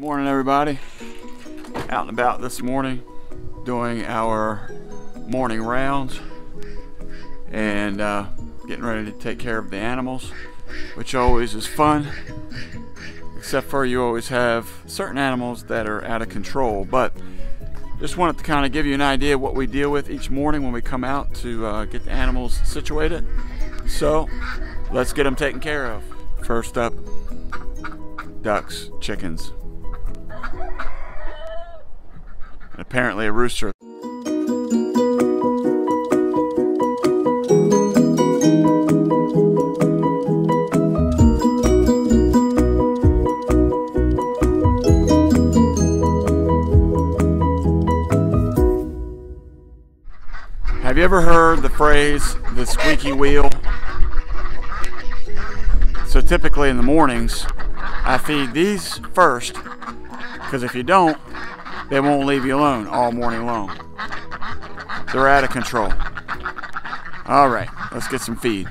Morning everybody, out and about this morning doing our morning rounds and getting ready to take care of the animals, which always is fun, except for you always have certain animals that are out of control. But just wanted to kind of give you an idea of what we deal with each morning when we come out to get the animals situated. So let's get them taken care of. First up, ducks, chickens. And apparently a rooster. Have you ever heard the phrase, the squeaky wheel? So typically in the mornings, I feed these first, because if you don't, they won't leave you alone all morning long. They're out of control. All right, let's get some feed.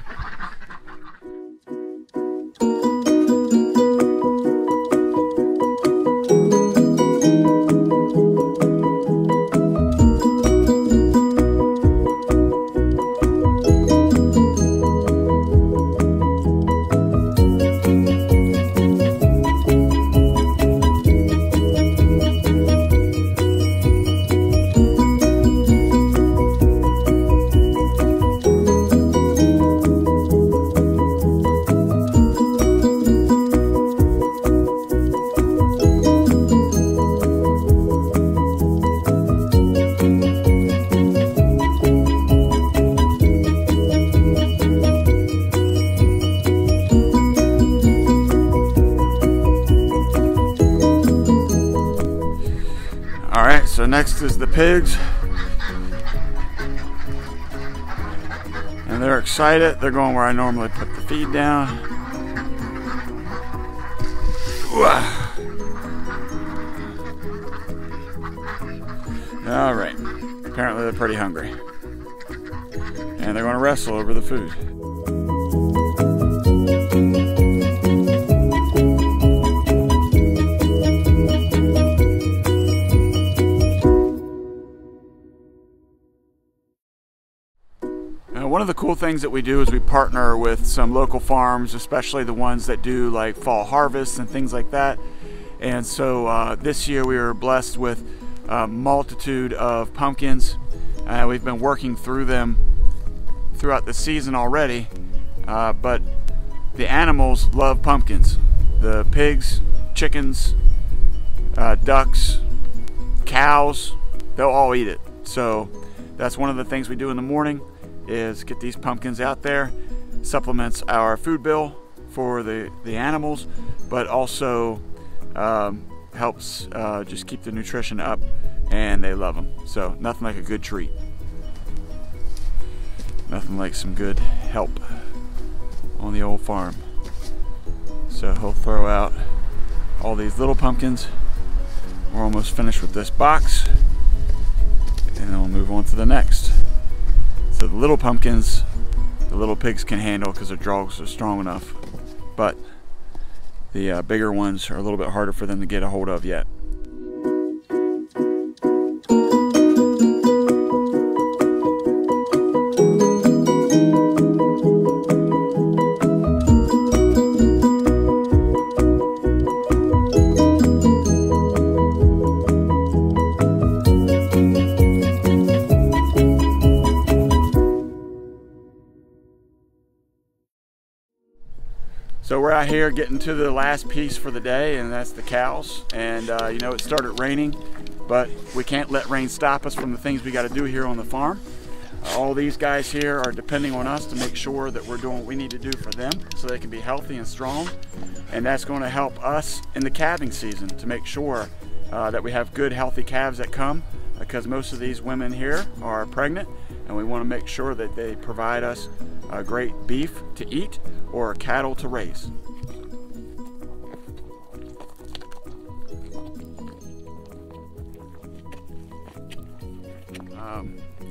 So next is the pigs, and they're excited. They're going where I normally put the feed down. All right, apparently they're pretty hungry, and they're going to wrestle over the food. One of the cool things that we do is we partner with some local farms, especially the ones that do like fall harvests and things like that. And so this year we were blessed with a multitude of pumpkins. We've been working through them throughout the season already, but the animals love pumpkins. The pigs, chickens, ducks, cows, they'll all eat it. So that's one of the things we do in the morning, is get these pumpkins out there. Supplements our food bill for the animals, but also helps just keep the nutrition up, and they love them. So nothing like a good treat. Nothing like some good help on the old farm. So he'll throw out all these little pumpkins. We're almost finished with this box, and then we'll move on to the next. So the little pumpkins, the little pigs can handle because their jaws are strong enough, but the bigger ones are a little bit harder for them to get a hold of yet. So we're out here getting to the last piece for the day, and that's the cows. And you know, it started raining, but we can't let rain stop us from the things we got to do here on the farm. All these guys here are depending on us to make sure that we're doing what we need to do for them so they can be healthy and strong. And that's going to help us in the calving season to make sure that we have good healthy calves that come, because most of these women here are pregnant, and we want to make sure that they provide us a great beef to eat or cattle to raise.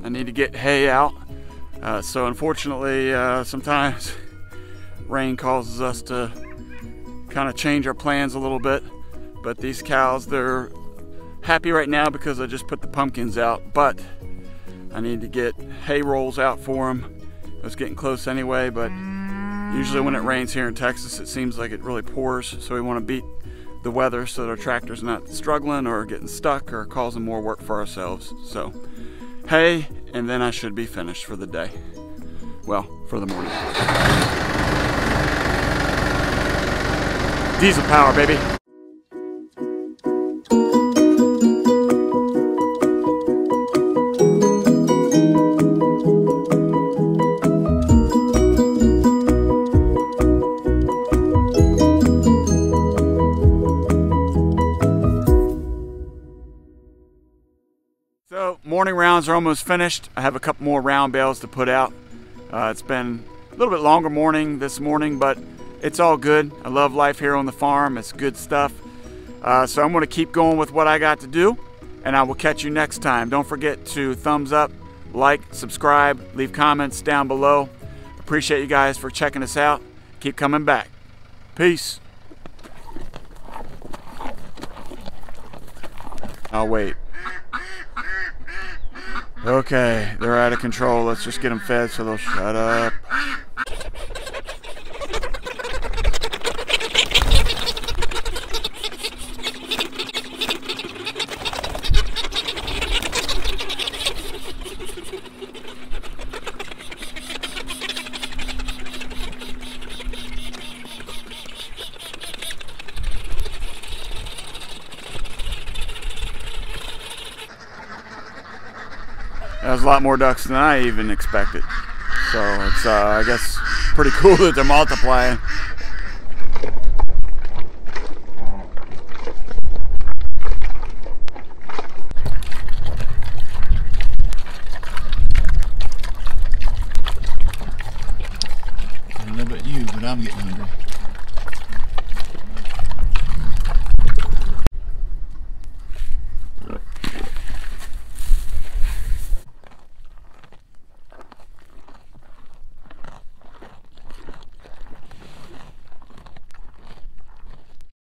I need to get hay out, so unfortunately sometimes rain causes us to kind of change our plans a little bit. But these cows, they're happy right now because I just put the pumpkins out, but I need to get hay rolls out for them. It was getting close anyway, but usually when it rains here in Texas, it seems like it really pours, so we want to beat the weather so that our tractor's not struggling or getting stuck or causing more work for ourselves. So hay, and then I should be finished for the day. Well, for the morning. Diesel power, baby. So, morning rounds are almost finished. I have a couple more round bales to put out. It's been a little bit longer morning this morning, but it's all good. I love life here on the farm. It's good stuff. So I'm going to keep going with what I got to do, and I will catch you next time. Don't forget to thumbs up, like, subscribe, leave comments down below. Appreciate you guys for checking us out. Keep coming back. Peace. I'll wait. Okay, they're out of control. Let's just get them fed so they'll shut up. There's a lot more ducks than I even expected. So it's, I guess, pretty cool that they're multiplying.